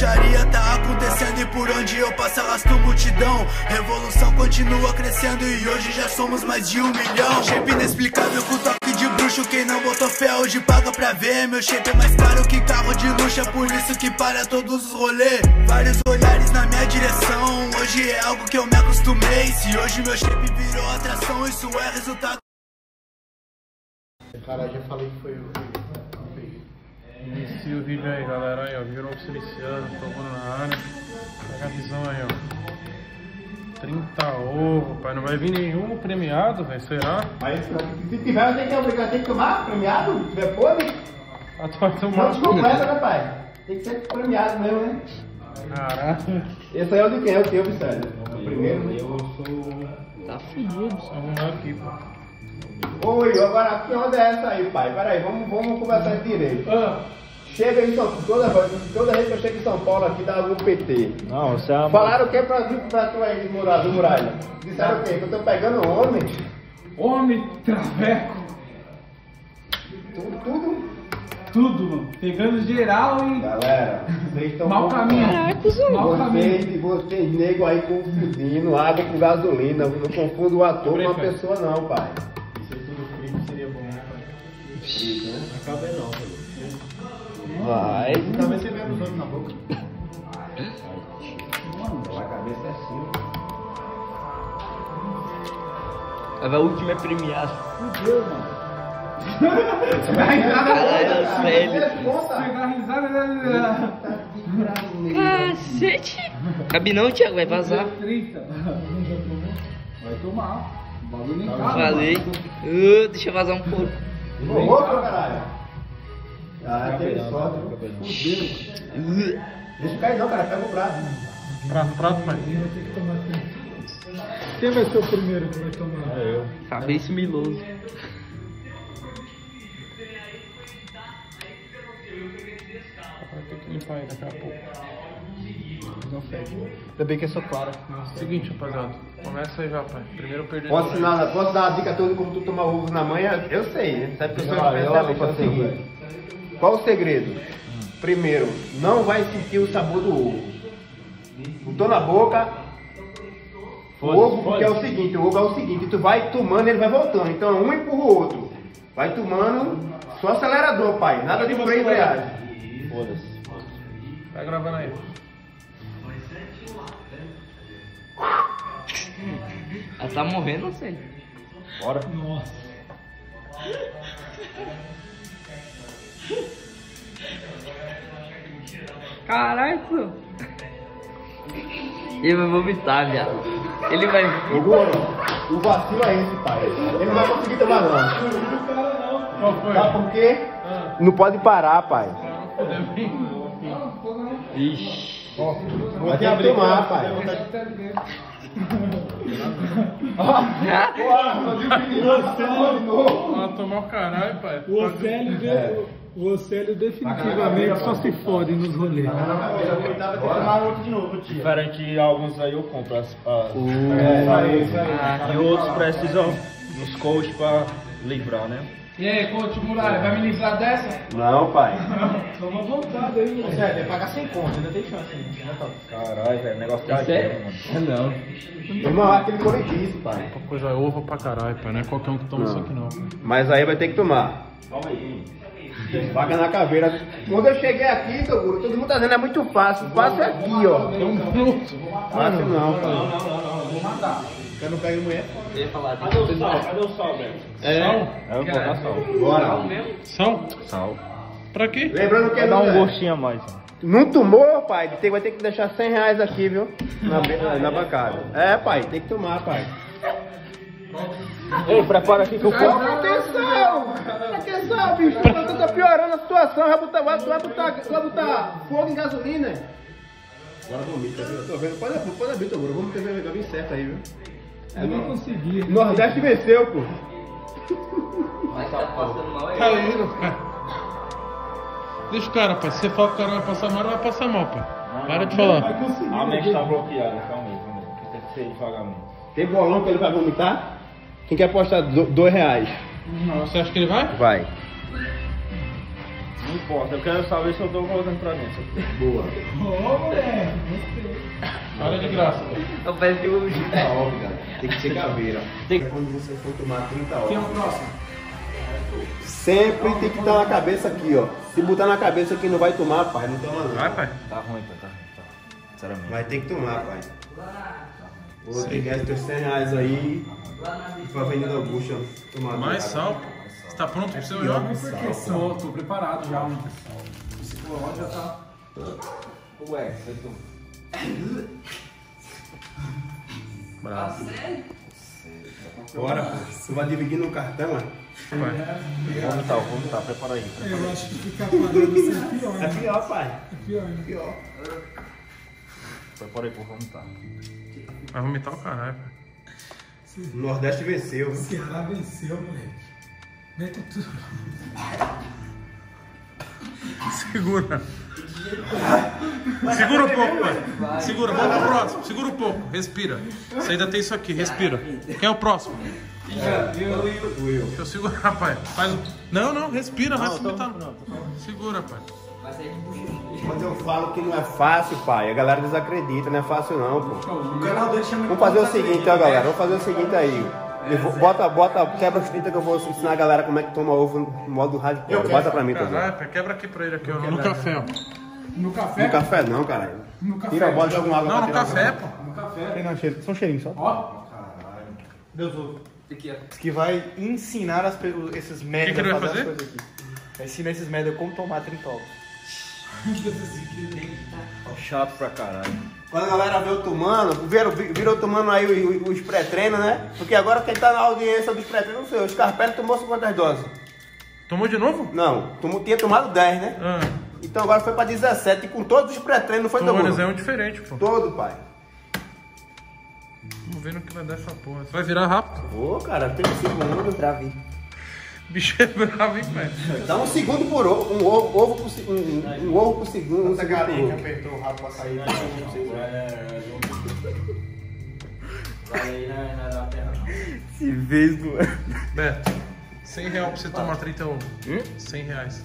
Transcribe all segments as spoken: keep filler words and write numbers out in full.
bruxaria tá acontecendo e por onde eu passo arrasto multidão. Revolução continua crescendo e hoje já somos mais de um milhão. Shape inexplicável com toque de bruxo, quem não botou fé hoje paga pra ver. Meu shape é mais caro que carro de luxo, é por isso que para todos os rolês. Vários olhares na minha direção, hoje é algo que eu me acostumei. Se hoje meu shape virou atração, isso é resultado. Cara, já falei que foi o... Inicia o vídeo aí, galera, aí ó, virou iniciando, tomando na área. Pega a visão aí, ó. trinta ovos, pai, não vai vir nenhum premiado, velho, será? Mas se tiver, eu tenho que obrigar, tem que tomar premiado, depois, né? Ah, tu vai tomar. Não te completa, né, pai? Tem que ser premiado mesmo, né? Caraca. Esse aí é o de quem? É o teu, Vicente? O primeiro, né? Eu sou... Tá fudido, só vamos lá aqui, pô. Oi, agora que onda é essa aí, pai? Peraí, vamos, vamos conversar direito. Ah. Chega em São Paulo, toda vez que eu chego em São Paulo aqui dá o P T. Não, você é uma... Falaram o que pra, pra tu aí do Muralha? Disseram ah. o quê? Que eu tô pegando homem. Homem, traveco. Tudo, tudo. Tudo, mano. Pegando geral, hein? Galera, vocês estão mal caminho. Vocês, vocês nego aí confundindo água com gasolina. Eu não confundo o ator com uma pessoa não, pai. Isso, né? Não acaba não, velho. Vai. Talvez você veja os olhos na boca. A cabeça é assim. A última é premiada. Fudeu, mano. Cacete. Cabe não, Thiago, vai vazar. Vai tomar. O bagulho nem cabe. Falei. Uh, deixa vazar um pouco. Ô, louco, caralho! Ah, tem sorte, meu Deus! Deixa cair não, cara, pega o prato. Prato, prato, pai. Quem vai ser o primeiro que vai tomar? É eu. Cabeça miloso. Vai ter que limpar aí daqui a pouco. Não fede. Ainda bem que é só clara. Seguinte, rapaziada. Começa aí já, pai. Primeiro perder. Posso, posso dar uma dica toda como tu tomar ovo na manhã? Eu sei, né? Sabe que eu sou seguir. Qual o segredo? Hum. Primeiro, não vai sentir o sabor do ovo. Botou na boca. O ovo, porque é o seguinte, o ovo é o seguinte, tu vai tomando, ele vai voltando. Então um empurra o outro. Vai tomando, só acelerador, pai. Nada de freio e embreagem. Foda-se. Vai gravando aí. Ela tá morrendo, não sei. Bora. Nossa. Caraca. Ele vai vomitar, viado. Ele vai... O vacilo é esse, pai. Ele não vai conseguir tomar, não. Sabe por quê? Não pode parar, pai. Ixi, ó, vou até abrir tomar, pai. Vai tomar o caralho, pai. O Océlio de... é. definitivamente só se fode nos rolês. Diferente que alguns aí eu compro as, as... Uh, é, é, é. E outros precisam dos coaches pra livrar, né? E aí, coach Muralha, vai me livrar dessa? Não, pai. Toma vontade aí, mano. Sério, é pagar sem conta, ainda tem chance. Caralho, velho, o negócio tá sério, mano. É não. Irmão, aquele corretice, pai. Uma coisa é ovo pra caralho, pai. Não é qualquer um que toma não. Isso aqui, não. Pai. Mas aí vai ter que tomar. Toma aí. Vaga na caveira. Quando eu cheguei aqui, Toguro, todo mundo tá dizendo é muito fácil. Fácil é aqui, ó. Tem um bruto. Fácil não, pai. Não, não, não, não. Vou matar. Eu não pego mulher. Eu ia falar de... Cadê o sal? Cadê o sal, velho? É. Sal? É, eu vou botar sal. Bora. Sal mesmo? Sal? Sal. Pra quê? Lembrando que é... Dá um gostinho a mais. Não tomou, pai? Vai ter que deixar cem reais aqui, viu? Na, na, na bancada. É, pai. Tem que tomar, pai. Ei, prepara aqui que eu corto. Atenção! Atenção, bicho. Tu tá piorando a situação. Vai botar, vai botar, vai botar fogo em gasolina. Agora vomita, viu? Eu tô vendo. Pode, pode abrir, Toguro. Vamos ter o caminho certo aí, viu? Eu não consegui. Nordeste venceu, pô. Mas tá passando mal aí. Caindo, cara. Deixa o cara, pai. Se você fala que o cara vai passar mal, não vai passar mal, pai. Não, para não, de falar. A mente tá bloqueada, calma aí. Tem que ser devagamento. Tem bolão que ele vai vomitar? Quem quer apostar dois reais? Não, você acha que ele vai? Vai. Não importa, eu quero saber se eu tô voltando pra dentro. Boa. Ô, moleque! Olha de graça. Eu parece que eu vou me chutar. Tem que ser caveira. Tem que... Quando você for tomar trinta horas. Quem é o próximo? Sempre tem que estar na cabeça aqui, ó. Se botar na cabeça aqui não vai tomar, pai. Não toma não. Vai, pai? Tá ruim, pai. Tá ruim, tá ruim. Sinceramente. Mas tem que tomar, pai. Vou ter que gastar teus cem reais aí. E pra Avenida Augusta tomar. Mais sal, pô. Tá pronto pro seu jogo? Tô, tô preparado já. O psicológico já tá. Ué, você toma. Bravo. Bora, você vai dividir no cartão, mano? Vai. Vamos tá, vamos tá, prepara aí. Prepara aí. Eu acho que ficar parado isso é pior. Né? É pior, pai. É pior, né? É pior. Prepara aí, pô, vamos tá. Vai vomitar o caralho, pai. O Nordeste venceu. O Ceará venceu, moleque. Mete tudo. Segura. Segura um pouco, pai. Segura, vamos pro próximo. Segura um pouco, respira. Você ainda tem isso aqui, respira. Quem é o próximo? Eu, eu, eu. Deixa eu segurar, pai. Faz... Não, não, respira, vai vomitar. Segura, pai. Quando eu falo que não é fácil, pai, a galera desacredita, não é fácil não, pô. O canal dele chama. Vamos fazer o seguinte, ó, galera. Vamos fazer o seguinte aí. Vou, bota, bota, quebra as fitas que eu vou ensinar a galera como é que toma ovo no modo rádio. Bota pra mim, tá? Caraca, quebra aqui pra ele aqui, ó. No café, ó. No café? No café não, caralho. No café. Tira a bola de alguma água. Não, no café, pô. No café. Só um cheirinho, só. Ó. Caralho. Deus ovo. Que vai ensinar as, esses merdas. O que que ele vai fazer? Vai ensinar esses merdas como tomar trinta ovos. Ó, chato pra caralho. Quando a galera vê eu tomando, virou, virou tomando aí os, os pré-treinos, né? Porque agora quem tá na audiência dos pré-treinos, não sei, o Scarpelli tomou cinquenta doses. Tomou de novo? Não, tomou, tinha tomado dez, né? Ah. Então agora foi pra dezessete, e com todos os pré-treinos, não foi todo mundo? Tomou um diferente, pô. Todo, pai. Vamos ver no que vai dar essa porra. Vai virar rápido? Ô, cara, tem um segundo bravo, hein? Bicho é bravo, hein, pai? Dá um segundo por ovo, um ovo, ovo por segundo, um, um ovo por segundo. Essa galinha que apertou o rabo pra sair, né? Vai aí na terra. Se vez, mano. Beto, cem reais pra você tomar trinta ovos. Hum? cem reais.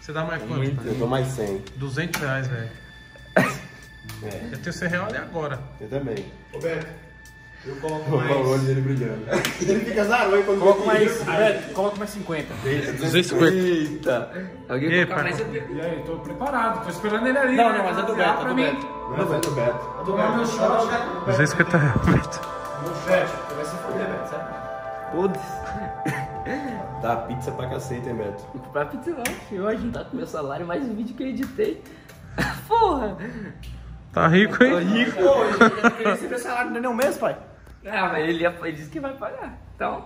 Você dá mais quanto? Tá? Eu dou mais cem. duzentos reais, velho. É. Eu tenho cem reais ali agora. Eu também. Ô, Beto. Eu coloco mais. O olho dele brilhando. Ele fica zarou quando coloca mais. Coloca mais cinquenta. duzentos e cinquenta. Eita. Alguém e aí, tô preparado. Tô esperando ele ali. Não, não, mas é do Beto. É do Beto. Não, é do Beto. É do Beto. duzentos e cinquenta reais, Beto. Meu chefe, você vai se foder, Beto, sabe? Putz. Dá pizza pra cacete, hein, Beto? Não pra pizza não. Eu vou ajudar com meu salário mais um vídeo que eu editei. Porra. Tá rico, hein? Tá rico. Ele recebeu salário não é nem um mês, pai. Ah, mas ele, ele disse que vai pagar. Então.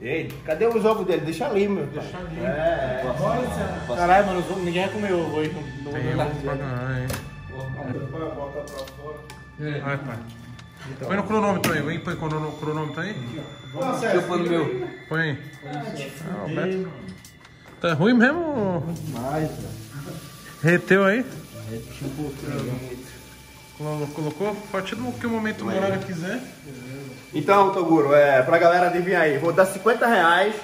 Ei, cadê os ovos dele? Deixa ali, meu. Deixa pai. Ali. É, é. Caralho, mano, os ovos, ninguém vai comer ovo hoje. Não vou pagar, hein? Bota pra fora. Vai, pai. Então, põe no cronômetro aí, vem, põe no cronômetro aí. Nossa, eu põe no meu. Põe aí. Ah, Beto. Tá ruim mesmo? Demais, velho. Reteu aí? Retiu um pouquinho. Colocou? A partir do que o momento o horário quiser. Então, Toguro, é, pra galera adivinhar aí, vou dar cinquenta reais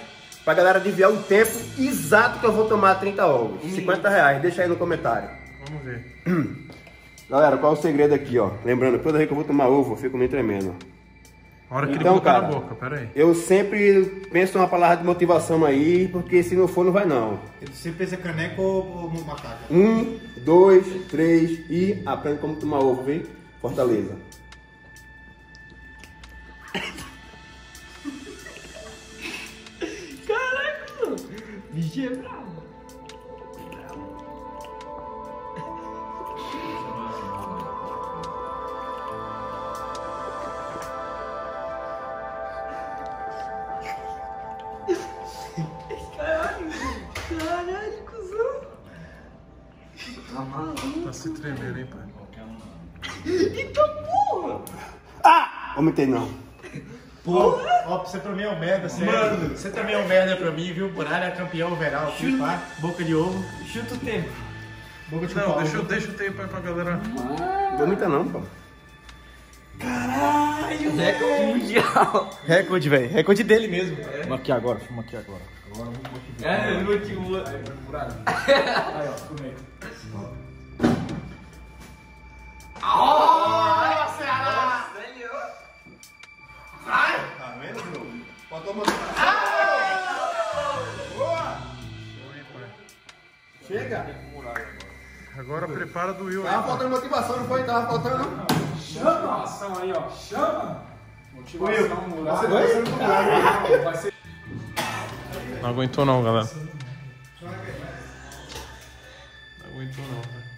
pra galera adivinhar o tempo exato que eu vou tomar trinta ovos. Hum. cinquenta reais, deixa aí no comentário. Vamos ver. Galera, qual é o segredo aqui, ó? Lembrando, toda vez que eu vou tomar ovo, eu fico meio tremendo. A hora que então, ele botar cara, na boca, peraí. Eu sempre penso uma palavra de motivação aí, porque se não for, não vai não. Você pensa caneco ou macaca? Um, dois, três e aprende como tomar ovo, hein? Fortaleza. Caraca, mano. Bicho é bravo. Tá se tremendo, hein, pai? Então, porra! Ah! Vomitei não. Porra! Ó, você também é um merda, sério. Mano, você também é um merda pra mim, viu? Buralha é campeão overall, pá. Boca de ovo. Chuta o tempo. Boca de não, deixa, deixa o tempo aí pra galera. Vomita não, pô. Caralho! Caralho, velho. Mundial. Recorde, velho. Recorde dele mesmo. É. Vamos aqui agora, vamos aqui agora. Agora vamos motivar. É, ele motivou. Aí, foi furado. Aí, ó, comei. Ó, Ceará! Vai! Tá vendo, meu? Faltou uma... Boa! Chega! Agora prepara do Will. Tava faltando motivação, não foi? Tava faltando, não? Chama a ação aí, ó. Chama! Motivação, moral. Não aguentou não, galera. Não aguentou não, velho.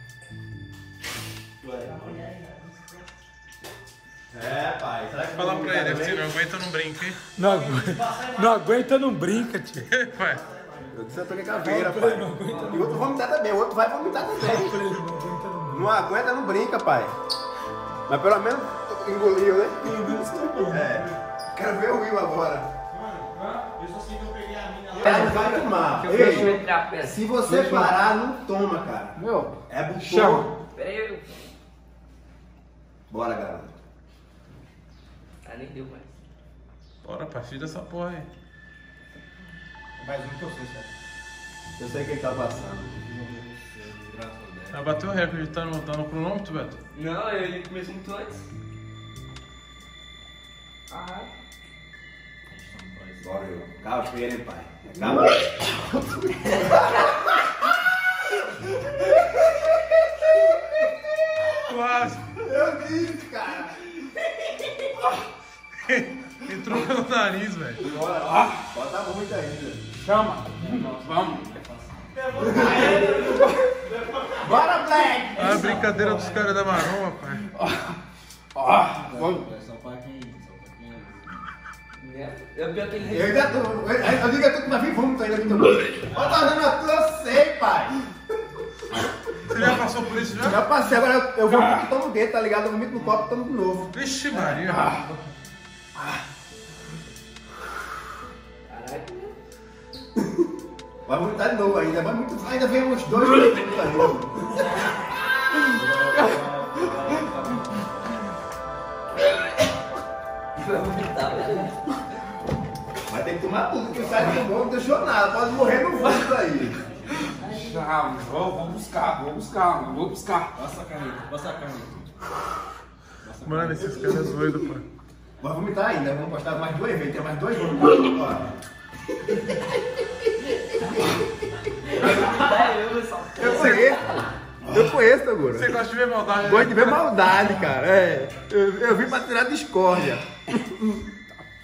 É, pai. Será que fala pra ele, assim, não aguenta não brinca, hein? Não, não aguenta não brinca, tio. Pai. Eu disse, eu tô com a caveira, pai. E o outro vomitar também, o outro vai vomitar também. Não aguenta não brinca, pai. Mas pelo menos engoliu, né? É. Quero ver o Will agora. Mano, eu só sei que eu peguei a mina lá. Ele vai tomar. Ei, se você parar, não toma, cara. Meu, é buchão. Pera aí. Bora, galera. Ah, nem deu mais. Bora, partida essa porra aí. Mais um que eu sei, cara. Eu sei que ele tá passando. Ah, bateu o recorde, tá no, tá no cronômetro, Beto? Não, ele começou muito antes. Ah. Bora, eu. Caveira, hein, pai? É quase. Eu disse, cara. Entrou pelo nariz, velho. Bora, ó. Bota a bomba ainda. Chama. Vamos. Bora, Black! Olha a brincadeira dos caras da Marrom, rapaz. Ó, vamos. Só pra quem. Só pra quem. Eu pior que ele. Eu ainda tô. Eu digo que eu tô com uma vivômita ainda aqui também. Olha, tá dando a tua, eu sei, pai. Você já passou por isso já? Já passei, agora eu, eu vou ah. tomo dentro, tá ligado? Eu vomito no copo e tomo de novo. Vixe, Maria. Ah. Ah. Caralho. Vai vomitar de novo ainda, vai muito. Ainda vem uns dois minutos pra vai ter que tomar tudo, que o cara tomou, não deixou nada, pode morrer no vômito aí. Já, vou buscar, vou buscar, vou buscar. Passa a caneta, passa a caneta. Mano, esses caras é doido, pô. Vai vomitar ainda, vamos postar mais dois eventos, tem mais dois vômitos. Eu conheço, eu conheço, Toguro. Você gosta de ver maldade? Gosto de ver maldade, cara. É, eu, eu vim pra tirar discórdia.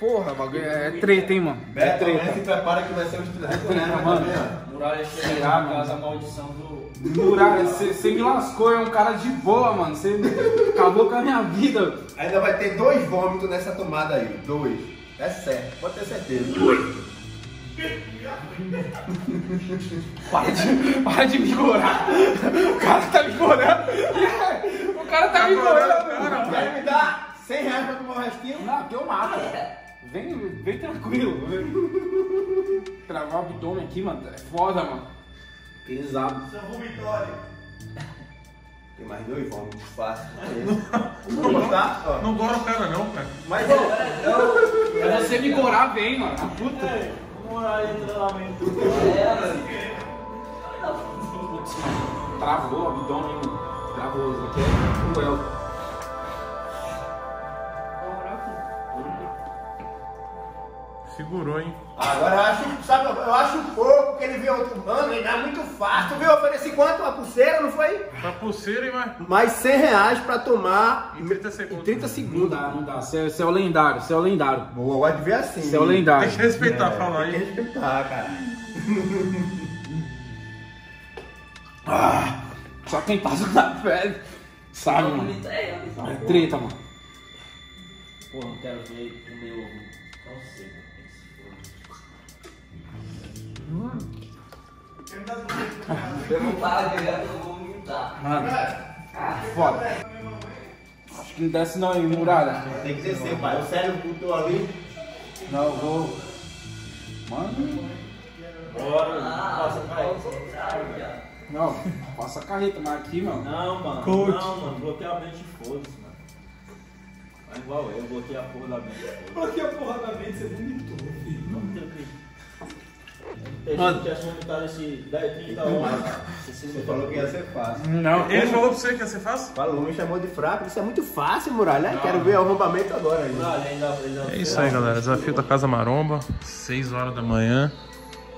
Porra, bagulho é treta, hein, mano? É treta. Se prepara que vai ser uns trezentos, né, mano? Muralha chegará, casa maldição do... Muralha, você me lascou, é um cara de boa, mano. Você acabou com a minha vida. Ainda vai ter dois vômitos nessa tomada aí. Dois. É certo, pode ter certeza. Para de, para de me ignorar. O cara tá me ignorando. O cara tá me ignorando. Vai me dar cem reais pra tomar o restinho? Não, que eu mato. Vem, vem tranquilo. Travar o abdômen aqui, mano. É foda, mano. Pesado. São vomitório. Tem mais dois vômitos fácil. Não gosta? Não gosta, cara, não, cara. Mas é você me ignorar, vem, mano. A puta. Travou o abdômen, travou isso aqui, é cruel. Segurou, hein? Agora eu acho, sabe, eu acho pouco que ele veio outro mano, ele dá muito fácil. Tu veio oferecer quanto? Uma pulseira, não foi? Uma pulseira, hein, mano? Mais cem reais pra tomar em trinta segundos. Em trinta segundos. Não dá, não dá. Você é o lendário, você é o lendário. Boa, eu gosto de ver assim. Você é o lendário. Tem que respeitar, é, falar aí. Tem que respeitar, cara. Ah, só quem passa na pele sabe, mano. É treta, mano. Pô, não quero ver o meu... Não sei, mano. Mano. Eu não paro de olhar, eu vou vomitar. Mano, ah, foda. Acho que não desce não aí, muralha. Tem que descer, pai. O sério puto ali. Não, eu vou. Mano. Bora, passa pra não, passa a carreta, mas aqui, mano. Não, mano. Coach. Não, mano. Bloqueia a mente e foda-se, mano. Igual eu, eu bloqueei a porra da mente. Bloqueei a porra da mente, você vomitou, filho. Não tem o que. Tem gente que achou vomitado esse dez, trinta horas. Você falou que ia ser fácil. Não, ele falou pra você que ia ser fácil? Falou, me chamou de fraco. Isso é muito fácil, Muralha. Não. Quero ver o arrombamento agora. Gente. É isso aí, galera. Desafio da Casa Maromba, seis horas da manhã.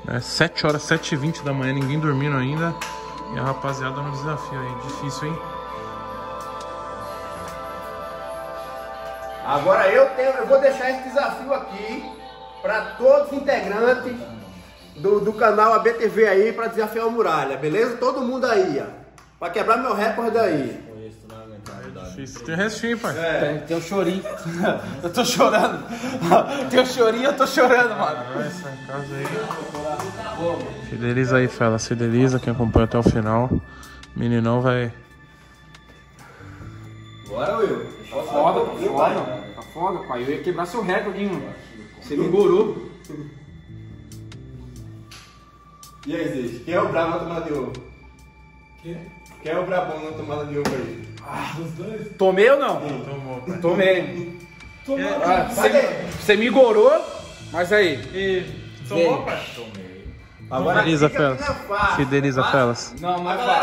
É sete horas, sete e vinte da manhã, ninguém dormindo ainda. E a rapaziada no desafio aí. Difícil, hein? Agora eu tenho, eu vou deixar esse desafio aqui para todos os integrantes do, do canal A B T V aí para desafiar o Muralha, beleza? Todo mundo aí, ó, para quebrar meu recorde aí. Tem restinho, pai. É. Tem, tem um chorinho. Eu tô chorando. Tem um chorinho, eu tô chorando, mano. Ah, essa casa aí. Fideliza aí, fela. Fideliza quem acompanha até o final. Meninão vai. Bora, Will. Tá foda, tá foda, tá foda, pai. Eu ia quebrar seu recorde, hein, mano. Você me gorou. E aí, Zez? Quem é o brabo na tomada de ovo? Quem? Quem é o brabão na tomada de ovo aí? Ah, os dois. Tomei ou não? Sim, tomou, pai. Tomei. Tomou, ah, você me gorou, mas aí. E... tomou, pai? Tomei. Agora, Fideliza, Felas. Fideliza, Felas. Não, mas vai.